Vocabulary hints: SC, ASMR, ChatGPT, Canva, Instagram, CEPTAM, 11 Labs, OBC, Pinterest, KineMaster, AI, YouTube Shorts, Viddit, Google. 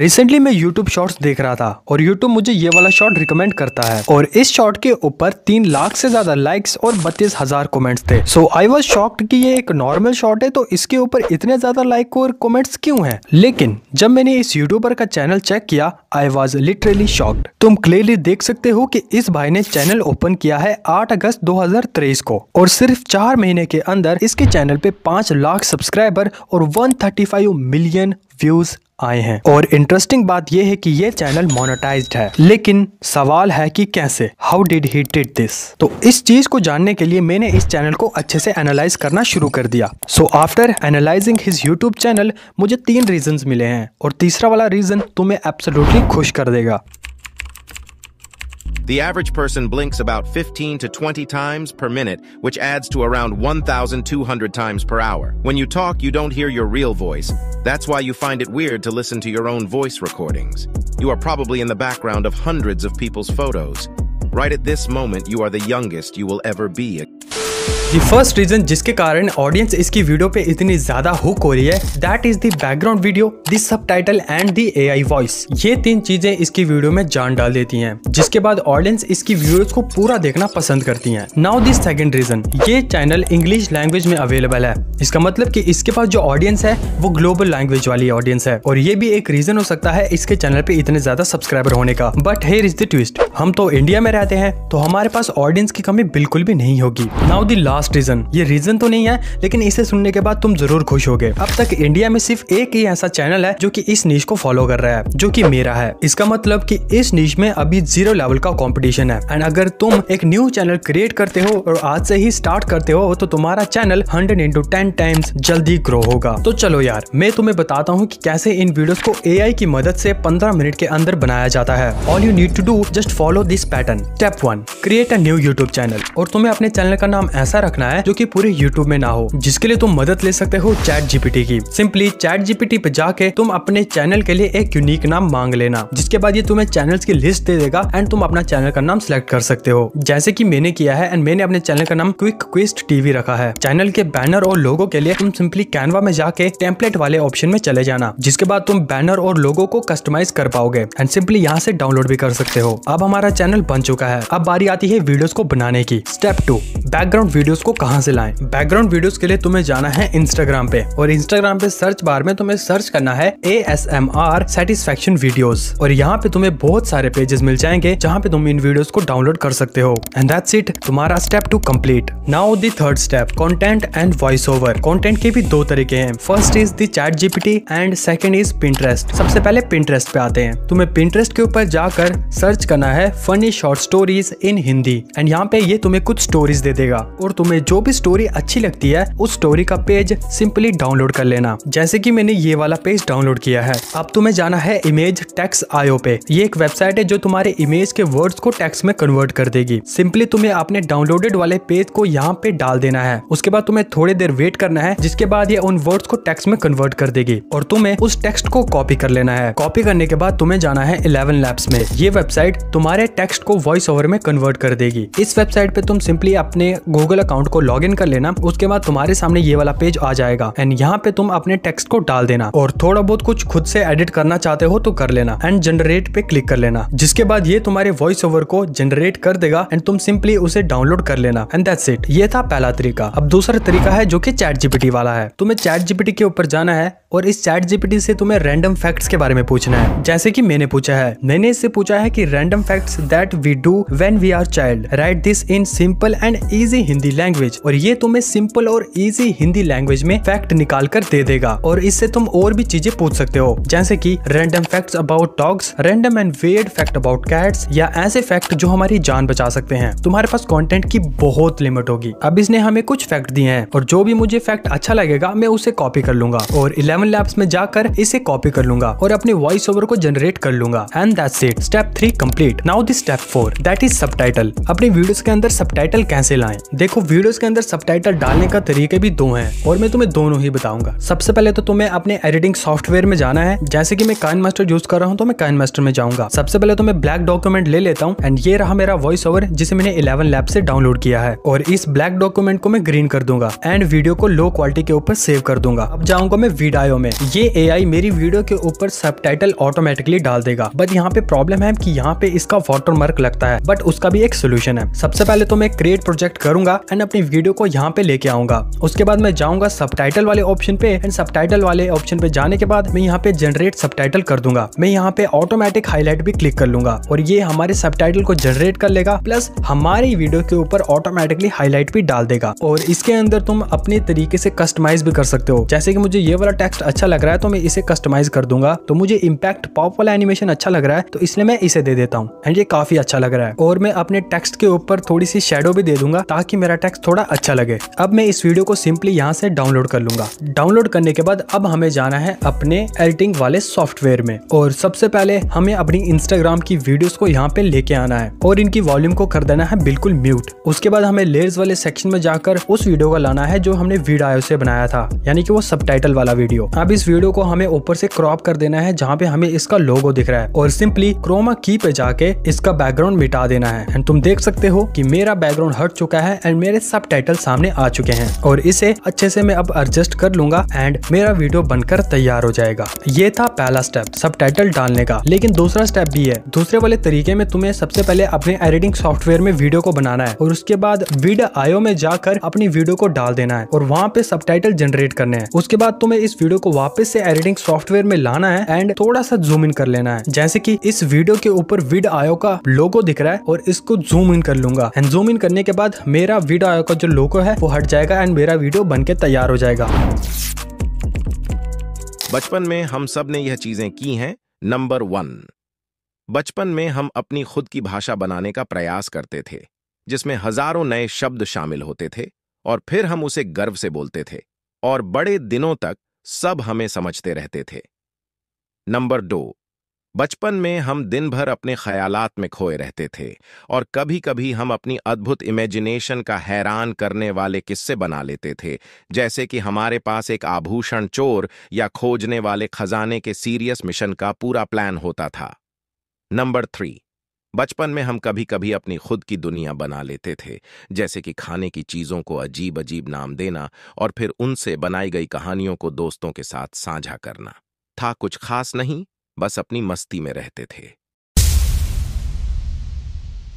Recently मैं YouTube shorts देख रहा था और YouTube मुझे ये वाला शॉर्ट रिकमेंड करता है और इस शॉर्ट के ऊपर 3 लाख से ज्यादा लाइक्स और 32,000 कमेंट्स थे। सो आई वाज शॉक्ड कि ये एक नॉर्मल शॉर्ट है तो इसके ऊपर इतने ज्यादा लाइक और कमेंट्स क्यों हैं? लेकिन जब मैंने इस यूट्यूबर का चैनल चेक किया आई वाज लिटरली शॉक्ड। तुम क्लियरली देख सकते हो कि इस भाई ने चैनल ओपन किया है 8 अगस्त 2023 को और सिर्फ 4 महीने के अंदर इसके चैनल पे 5 लाख सब्सक्राइबर और 135 मिलियन व्यूज आए हैं। और इंटरेस्टिंग बात यह है कि ये चैनल मोनेटाइज्ड है, लेकिन सवाल है कि कैसे, how did he did this. तो इस चीज को जानने के लिए मैंने इस चैनल को अच्छे से एनालाइज करना शुरू कर दिया। So after analysing his YouTube channel मुझे 3 रीजंस मिले हैं और तीसरा वाला रीजन तुम्हें एब्सोल्युटली खुश कर देगा। The average person blinks about 15 to 20 times per minute, which adds to around 1,200 times per hour. When you talk, you don't hear your real voice. That's why you find it weird to listen to your own voice recordings. You are probably in the background of hundreds of people's photos. Right at this moment, you are the youngest you will ever be. The first reason जिसके कारण audience इसकी video पे इतनी ज्यादा hook हो रही है that is the background video, the subtitle and the AI voice. ये 3 चीजें इसकी वीडियो में जान डाल देती हैं, जिसके बाद ऑडियंस इसकी वीडियोस को पूरा देखना पसंद करती हैं। नाउ द सेकंड रीजन, ये चैनल इंग्लिश लैंग्वेज में अवेलेबल है। इसका मतलब कि इसके पास जो ऑडियंस है वो ग्लोबल लैंग्वेज वाली ऑडियंस है और ये भी एक रीजन हो सकता है इसके चैनल पे इतने ज्यादा सब्सक्राइबर होने का। But here is the twist, हम तो इंडिया में रहते हैं तो हमारे पास ऑडियंस की कमी बिल्कुल भी नहीं होगी। नाउ द लास्ट रीजन, ये रीजन तो नहीं है लेकिन इसे सुनने के बाद तुम जरूर खुश होगे। अब तक इंडिया में सिर्फ एक ही ऐसा चैनल है जो कि इस नीश को फॉलो कर रहा है, जो कि मेरा है। इसका मतलब कि इस नीश में अभी 0 लेवल का कंपटीशन है एंड अगर तुम एक न्यू चैनल क्रिएट करते हो और आज से ही स्टार्ट करते हो तो तुम्हारा चैनल 100 × 10 टाइम्स जल्दी ग्रो होगा। तो चलो यार, मैं तुम्हें बताता हूँ कि कैसे इन वीडियोस को AI की मदद से 15 मिनट के अंदर बनाया जाता है। All you need to do, just follow this pattern. Step 1, create a new YouTube channel. और तुम्हें अपने चैनल का नाम ऐसा रखना है जो कि पूरे YouTube में ना हो, जिसके लिए तुम मदद ले सकते हो ChatGPT की। सिंपली ChatGPT पे जाके तुम अपने चैनल के लिए एक यूनिक नाम मांग लेना, जिसके बाद ये तुम्हें चैनल्स की लिस्ट दे देगा एंड तुम अपना चैनल का नाम सिलेक्ट कर सकते हो, जैसे कि मैंने किया है एंड मैंने अपने चैनल का नाम क्विक क्वेस्ट TV रखा है। चैनल के बैनर और लोगो के लिए तुम सिंपली Canva में जाके टेम्पलेट वाले ऑप्शन में चले जाना, जिसके बाद तुम बैनर और लोगो को कस्टमाइज कर पाओगे एंड सिंपली यहाँ से डाउनलोड भी कर सकते हो। अब हमारा चैनल बन चुका है, अब बारी आती है वीडियोस को बनाने की। स्टेप 2, बैकग्राउंड वीडियोस को कहाँ से लाएं? बैकग्राउंड वीडियोस के लिए तुम्हें जाना है Instagram पे और Instagram पे सर्च बार में तुम्हें सर्च करना है ASMR सेटिस्फेक्शन वीडियोस और यहाँ पे तुम्हें बहुत सारे पेजेस मिल जाएंगे जहाँ पे तुम इन वीडियोस को डाउनलोड कर सकते हो एंड दैट्स इट, तुम्हारा step 2 complete. Now the third step, content and voice over. Content के भी 2 तरीके हैं, first is the ChatGPT and second is Pinterest। सबसे पहले Pinterest पे आते हैं, तुम्हें Pinterest के ऊपर जाकर सर्च करना है funny short stories in Hindi and यहाँ पे ये तुम्हें कुछ स्टोरीज दे देगा और तुम्हें जो भी स्टोरी अच्छी लगती है उस स्टोरी का पेज सिंपली डाउनलोड कर लेना, जैसे कि मैंने ये वाला पेज डाउनलोड किया है। अब तुम्हें जाना है इमेज टेक्स्ट IO पे, ये एक वेबसाइट है जो तुम्हारे इमेज के वर्ड्स को टेक्स्ट में कन्वर्ट कर देगी। सिंपली तुम्हें अपने डाउनलोडेड वाले पेज को यहाँ पे डाल देना है, उसके बाद तुम्हें थोड़ी देर वेट करना है, जिसके बाद ये उन वर्ड्स को टेक्स्ट में कन्वर्ट कर देगी और तुम्हें उस टेक्स्ट को कॉपी कर लेना है। कॉपी करने के बाद तुम्हें जाना है 11 लैब्स में, ये वेबसाइट तुम्हारे टेक्स्ट को वॉइस ओवर में कन्वर्ट कर देगी। इस वेबसाइट पे तुम सिंपली अपने गूगल अकाउंट को लॉगिन कर लेना, उसके बाद तुम्हारे सामने ये वाला पेज आ जाएगा एंड यहाँ पे तुम अपने टेक्स्ट को डाल देना और थोड़ा बहुत कुछ खुद से एडिट करना चाहते हो तो कर लेना एंड जनरेट पे क्लिक कर लेना, जिसके बाद ये तुम्हारे वॉइस ओवर को जनरेट कर देगा एंड तुम सिंपली उसे डाउनलोड कर लेना एंड दैट्स इट। ये था पहला तरीका। अब दूसरा तरीका है जो कि ChatGPT वाला है। तुम्हें ChatGPT के ऊपर जाना है और इस ChatGPT से तुम्हें रैंडम फैक्ट्स के बारे में पूछना है, जैसे कि मैंने पूछा है। मैंने इससे पूछा है कि random facts that we do when we are child, write this in simple and easy Hindi language. और ये तुम्हें सिंपल और इजी हिंदी लैंग्वेज में फैक्ट निकाल कर दे देगा और इससे तुम और भी चीजें पूछ सकते हो, जैसे कि random facts about dogs, random and weird fact about cats या ऐसे फैक्ट जो हमारी जान बचा सकते हैं। तुम्हारे पास कंटेंट की बहुत लिमिट होगी। अब इसने हमें कुछ फैक्ट दिए हैं और जो भी मुझे फैक्ट अच्छा लगेगा मैं उसे कॉपी कर लूंगा और 11 लैब्स में जाकर इसे कॉपी कर लूंगा और अपने वॉइस ओवर को जनरेट कर लूंगा and that's it. Step 3 complete. Now the step 4 that is subtitle. अपने वीडियोस के अंदर सबटाइटल कैसे लाएं? देखो, वीडियोस के अंदर सबटाइटल डालने का तरीके भी 2 हैं और मैं तुम्हें दोनों ही बताऊंगा। सबसे पहले तो तुम्हें अपने एडिटिंग सॉफ्टवेयर में जाना है, जैसे कि मैं KineMaster यूज कर रहा हूँ तो मैं KineMaster में जाऊंगा। सबसे पहले तो मैं ब्लैक डॉक्यूमेंट ले लेता हूँ एंड ये रहा मेरा वॉइस ओवर जिसे मैंने 11 लैब से डाउनलोड किया है और इस ब्लैक डॉक्यूमेंट को मैं ग्रीन कर दूंगा एंड वीडियो को लो क्वालिटी के ऊपर सेव कर दूंगा। अब जाऊंगा मैं Viddit Video.io में। ये AI मेरी वीडियो के ऊपर सबटाइटल ऑटोमेटिकली डाल देगा, बट यहाँ पे प्रॉब्लम है कि यहाँ पे इसका वाटरमार्क लगता है, बट उसका भी एक सोल्यूशन है। सबसे पहले तो मैं क्रिएट प्रोजेक्ट करूंगा एंड अपनी वीडियो को यहाँ पे लेके आऊंगा। उसके बाद मैं जाऊंगा सबटाइटल वाले ऑप्शन पे एंड सबटाइटल वाले ऑप्शन पे जाने के बाद मैं यहाँ पे जनरेट सबटाइटल कर दूंगा। मैं यहाँ पे ऑटोमेटिक हाईलाइट भी क्लिक कर लूंगा और ये हमारे सबटाइटल को जनरेट कर लेगा, प्लस हमारी वीडियो के ऊपर ऑटोमेटिकली हाईलाइट भी डाल देगा। और इसके अंदर तुम अपने तरीके से कस्टमाइज भी कर सकते हो। जैसे कि मुझे ये वाला टेक्स्ट अच्छा लग रहा है तो मैं इसे कस्टमाइज कर दूंगा। तो मुझे इम्पैक्ट पॉप वाला एनिमेशन अच्छा लग रहा है तो इसलिए मैं इसे दे देता हूँ एंड ये काफी अच्छा लग रहा है। और मैं अपने टेक्स्ट के ऊपर थोड़ी सी शेडो भी दे दूंगा ताकि मेरा टेक्स्ट थोड़ा अच्छा लगे। अब मैं इस वीडियो को सिंपली यहाँ से डाउनलोड कर लूंगा। डाउनलोड करने के बाद अब हमें जाना है अपने एडिटिंग वाले सॉफ्टवेयर में और सबसे पहले हमें अपनी इंस्टाग्राम की वीडियोस को यहाँ पे लेके आना है और इनकी वॉल्यूम को कर देना है बिल्कुल म्यूट। उसके बाद हमें लेयर्स वाले सेक्शन में जाकर उस वीडियो का लाना है जो हमने Viddit से बनाया था, यानी कि वो सबटाइटल वाला वीडियो। अब इस वीडियो को हमें ऊपर से क्रॉप कर देना है जहाँ पे हमें इसका लोगो दिख रहा है और सिंपली क्रोमा की पे जाके इसका बैकग्राउंड मिटा देना है एंड तुम देख सकते हो कि मेरा बैकग्राउंड हट चुका है एंड मेरे सबटाइटल सामने आ चुके हैं। और इसे अच्छे से मैं अब एडजस्ट कर लूंगा एंड मेरा वीडियो बनकर तैयार हो जाएगा। ये था पहला स्टेप सबटाइटल डालने का, लेकिन दूसरा स्टेप भी है। दूसरे वाले तरीके में तुम्हें सबसे पहले अपने एडिटिंग सॉफ्टवेयर में वीडियो को बनाना है और उसके बाद Viddit.io में जाकर अपनी वीडियो को डाल देना है और वहाँ पे सबटाइटल जनरेट करने हैं। उसके बाद तुम्हें इस वीडियो को वापस से एडिटिंग सॉफ्टवेयर में लाना है एंड थोड़ा सा जूम इन कर लेना है। जैसे कि इस वीडियो के ऊपर Viddit.io का लोगो दिख रहा है और इसको जूम इन कर लूंगा एंड जूम इन करने के बाद मेरा Viddit.io का जो लोगो है वो हट जाएगा एंड मेरा वीडियो बन के तैयार हो जाएगा। बचपन में हम सब ने यह चीजें की हैं। नंबर 1, बचपन में हम अपनी खुद की भाषा बनाने का प्रयास करते थे जिसमें हजारों नए शब्द शामिल होते थे और फिर हम उसे गर्व से बोलते थे और बड़े दिनों तक सब हमें समझते रहते थे। नंबर 2, बचपन में हम दिन भर अपने ख्यालात में खोए रहते थे और कभी कभी हम अपनी अद्भुत इमेजिनेशन का हैरान करने वाले किस्से बना लेते थे, जैसे कि हमारे पास एक आभूषण चोर या खोजने वाले खजाने के सीरियस मिशन का पूरा प्लान होता था। नंबर 3, बचपन में हम कभी कभी अपनी खुद की दुनिया बना लेते थे, जैसे कि खाने की चीज़ों को अजीब अजीब नाम देना और फिर उनसे बनाई गई कहानियों को दोस्तों के साथ साझा करना। था कुछ खास नहीं, बस अपनी मस्ती में रहते थे।